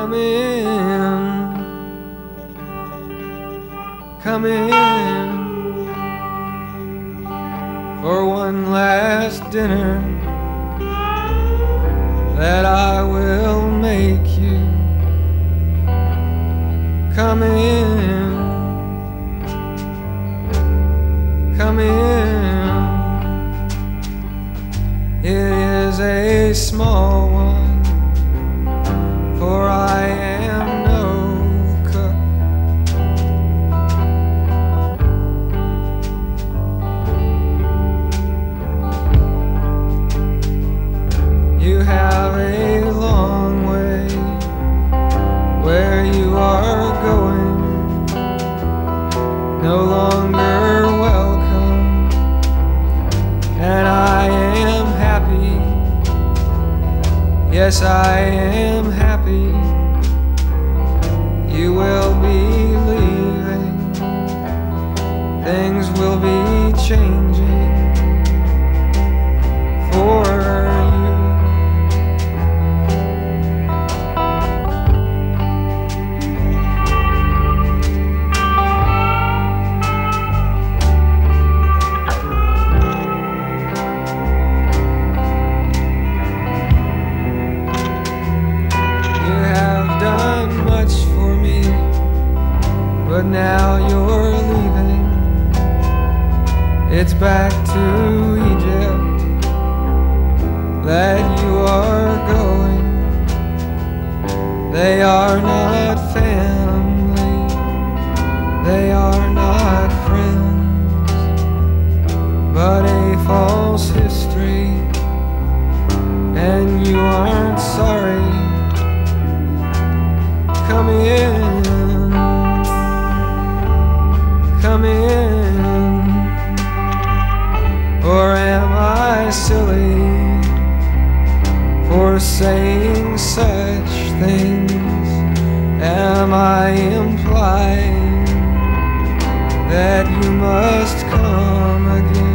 Come in, come in for one last dinner that I will make you. Come in, come in. It is a small one, for I am no cook. You have a long way where you are going, no longer welcome, and I am happy, yes I am happy. You will be leaving, things will be changing for but now you're leaving. It's back to Egypt that you are going. They are not family, they are not friends, but a false history, and you aren't sorry. Come in, come in, or am I silly for saying such things? Am I implying that you must come again?